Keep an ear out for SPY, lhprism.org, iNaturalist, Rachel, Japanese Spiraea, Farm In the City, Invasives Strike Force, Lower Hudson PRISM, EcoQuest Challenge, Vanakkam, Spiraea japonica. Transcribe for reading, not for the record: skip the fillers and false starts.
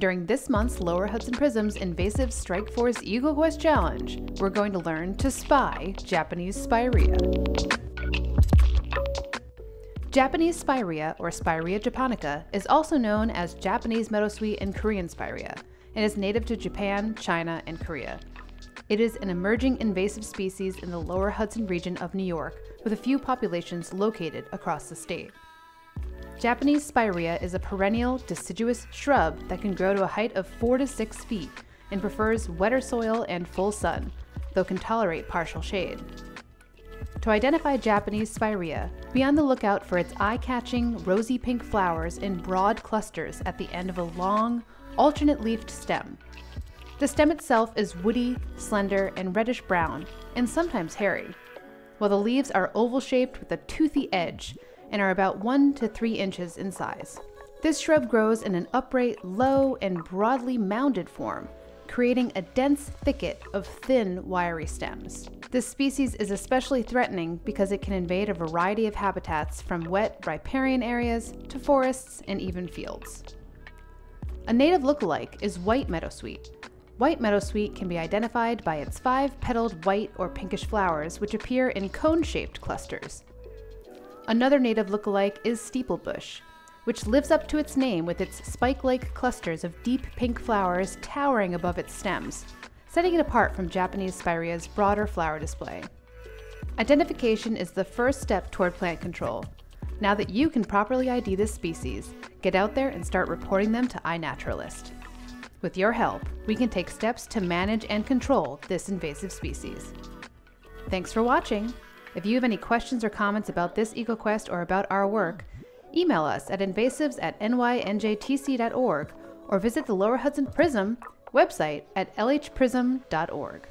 During this month's Lower Hudson PRISM's Invasives Strike Force EcoQuest Challenge, we're going to learn to spy Japanese Spiraea. Japanese Spiraea, or Spiraea japonica, is also known as Japanese meadowsweet and Korean Spiraea, and is native to Japan, China, and Korea. It is an emerging invasive species in the Lower Hudson region of New York, with a few populations located across the state. Japanese Spiraea is a perennial, deciduous shrub that can grow to a height of 4 to 6 feet and prefers wetter soil and full sun, though can tolerate partial shade. To identify Japanese Spiraea, be on the lookout for its eye-catching, rosy pink flowers in broad clusters at the end of a long, alternate-leafed stem. The stem itself is woody, slender, and reddish-brown, and sometimes hairy, while the leaves are oval-shaped with a toothy edge and are about 1 to 3 inches in size. This shrub grows in an upright, low, and broadly mounded form, creating a dense thicket of thin, wiry stems. This species is especially threatening because it can invade a variety of habitats, from wet, riparian areas to forests and even fields. A native lookalike is white meadowsweet. White meadowsweet can be identified by its 5-petaled white or pinkish flowers, which appear in cone-shaped clusters. Another native lookalike is steeplebush, which lives up to its name with its spike-like clusters of deep pink flowers towering above its stems, setting it apart from Japanese Spiraea's broader flower display. Identification is the first step toward plant control. Now that you can properly ID this species, get out there and start reporting them to iNaturalist. With your help, we can take steps to manage and control this invasive species. Thanks for watching! If you have any questions or comments about this EcoQuest or about our work, email us at invasives@nynjtc.org or visit the Lower Hudson PRISM website at lhprism.org.